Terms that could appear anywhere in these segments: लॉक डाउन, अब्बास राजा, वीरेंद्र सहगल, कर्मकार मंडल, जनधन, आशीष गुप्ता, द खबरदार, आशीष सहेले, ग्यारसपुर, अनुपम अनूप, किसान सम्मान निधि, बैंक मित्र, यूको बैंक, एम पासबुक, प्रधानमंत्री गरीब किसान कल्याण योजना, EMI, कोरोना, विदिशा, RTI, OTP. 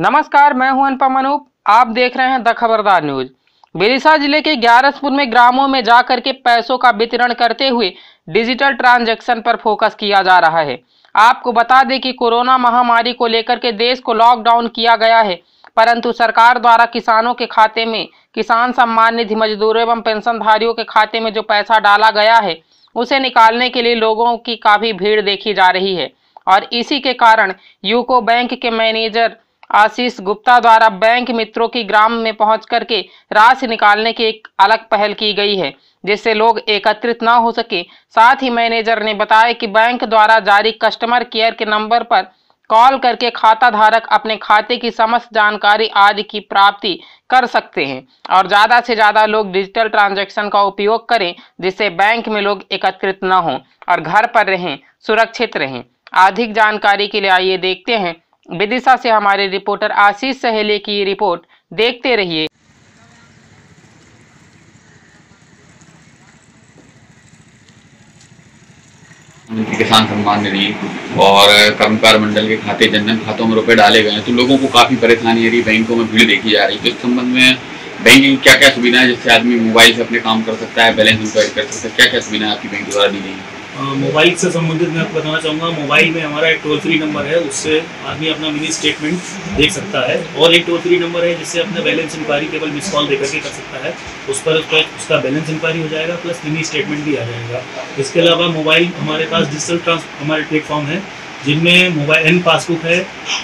नमस्कार, मैं हूं अनुपम अनूप। आप देख रहे हैं द खबरदार न्यूज। विदिशा जिले के ग्यारसपुर में ग्रामों में जाकर के पैसों का वितरण करते हुए डिजिटल ट्रांजैक्शन पर फोकस किया जा रहा है। आपको बता दें कि कोरोना महामारी को लेकर के देश को लॉकडाउन किया गया है, परंतु सरकार द्वारा किसानों के खाते में किसान सम्मान निधि, मजदूरों एवं पेंशनधारियों के खाते में जो पैसा डाला गया है उसे निकालने के लिए लोगों की काफी भीड़ देखी जा रही है। और इसी के कारण यूको बैंक के मैनेजर आशीष गुप्ता द्वारा बैंक मित्रों की ग्राम में पहुंच करके राशि निकालने की एक अलग पहल की गई है, जिससे लोग एकत्रित ना हो सके। साथ ही मैनेजर ने बताया कि बैंक द्वारा जारी कस्टमर केयर के नंबर पर कॉल करके खाता धारक अपने खाते की समस्त जानकारी आदि की प्राप्ति कर सकते हैं और ज्यादा से ज्यादा लोग डिजिटल ट्रांजैक्शन का उपयोग करें, जिससे बैंक में लोग एकत्रित न हों और घर पर रहें, सुरक्षित रहें। अधिक जानकारी के लिए आइए देखते हैं विदिशा से हमारे रिपोर्टर आशीष सहेले की रिपोर्ट। देखते रहिए। किसान सम्मान निधि और कर्मकार मंडल के खाते, जनधन खातों में रुपए डाले गए हैं, तो लोगों को काफी परेशानी आ रही, बैंकों में भीड़ देखी जा रही है। तो इस संबंध में बैंक की क्या क्या सुविधा है, जिससे आदमी मोबाइल से अपने काम कर सकता है, बैलेंस इंक्वायरी कर सकता है? क्या क्या सुविधा आपकी बैंक द्वारा दी गई है? मोबाइल से संबंधित मैं आपको बताना चाहूँगा। मोबाइल में हमारा एक टोल फ्री नंबर है, उससे आदमी अपना मिनी स्टेटमेंट देख सकता है, और एक टोल फ्री नंबर है जिससे अपना बैलेंस इंक्वायरी केवल मिस कॉल देकर के कर सकता है। उस पर उसका बैलेंस इंक्वायरी हो जाएगा, प्लस मिनी स्टेटमेंट भी आ जाएगा। इसके अलावा मोबाइल हमारे पास डिजिटल हमारे प्लेटफॉर्म है, जिनमें मोबाइल एन पासबुक है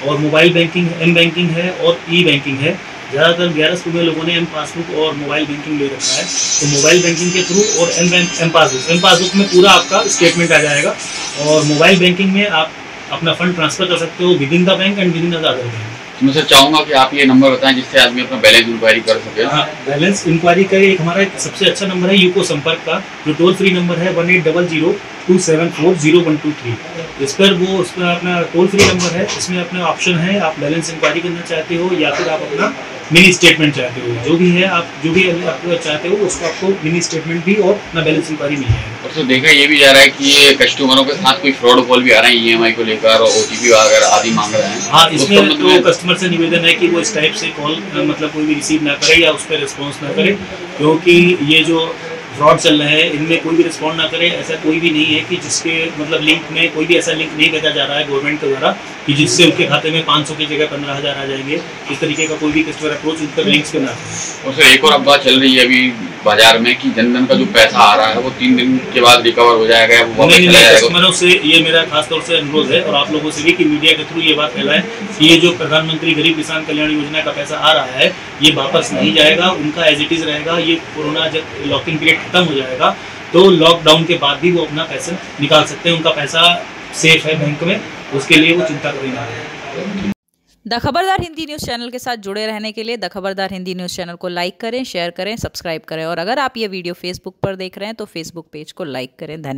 और मोबाइल बैंकिंग, एन बैंकिंग है और ई बैंकिंग है। ज़्यादातर ग्यारसपुर में लोगों ने एम पासबुक और मोबाइल बैंकिंग ले रखा है, तो मोबाइल बैंकिंग के थ्रू और एम पासबुक में पूरा आपका स्टेटमेंट आ जाएगा। और मोबाइल बैंकिंग में आप अपना फंड ट्रांसफर कर सकते हो within the bank and within the other bank. मैं सर चाहूँगा कि आप ये नंबर बताएं जिससे आदमी अपना बैलेंस इंक्वायरी कर सके। हाँ, बैलेंस इंक्वायरी का एक हमारा सबसे अच्छा नंबर है यूको संपर्क का, जो टोल फ्री नंबर है 180027400123। इस पर वो उसका अपना टोल फ्री नंबर है, इसमें अपना ऑप्शन है, आप बैलेंस इंक्वायरी करना चाहते हो या फिर आप अपना मिनी स्टेटमेंट चाहते हो, जो भी है आप जो भी आपको चाहते हो उसको आपको मिनी स्टेटमेंट भी और अपना बैलेंस इंक्वायरी मिल जाएगा। और तो देखा ये भी जा रहा है कि ये कस्टमरों के साथ कोई फ्रॉड कॉल भी आ रहा है, EMI को लेकर और OTP वगैरह आदि मांग रहे हैं। हाँ, इसमें तो कस्टमर से निवेदन है कि वो इस टाइप से कॉल मतलब कोई भी रिसीव ना करे या उस पर रिस्पॉन्स ना करे, क्योंकि ये जो फ्रॉड चल रहा है इनमें कोई भी रिस्पॉन्ड ना करे। ऐसा कोई भी नहीं है कि जिसके मतलब लिंक में कोई भी ऐसा लिंक नहीं भेजा जा रहा है गवर्नमेंट के द्वारा कि जिससे उनके खाते में 500 की जगह 15,000 आ जाएंगे। इस तरीके का कोई भी कस्टमर अप्रोच उन पर लिंक्स पे ना। और सर एक और अफवाह चल रही है अभी बाजार में कि जनधन का जो पैसा आ रहा है वो 3 दिन के बाद रिकवर हो जाएगा, वो वापस चला जाएगा। कस्टमरों से ये मेरा खासतौर से अनुरोध है और आप लोगों से भी कि मीडिया के थ्रू ये बात फैलाएं कि ये जो प्रधानमंत्री गरीब किसान कल्याण योजना का पैसा आ रहा है ये वापस नहीं जाएगा, उनका एज इट इज रहेगा। ये कोरोना जब लॉकिंग पीरियड खत्म हो जाएगा तो लॉकडाउन के बाद भी वो अपना पैसा निकाल सकते हैं, उनका पैसा सेफ है बैंक में, उसके लिए वो चिंता करें ना। द खबरदार Hindi news channel के साथ जुड़े रहने के लिए द खबरदार Hindi news channel को लाइक करें, शेयर करें, सब्सक्राइब करें। और अगर आप ये वीडियो फेसबुक पर देख रहे हैं तो फेसबुक पेज को लाइक करें। धन्यवाद।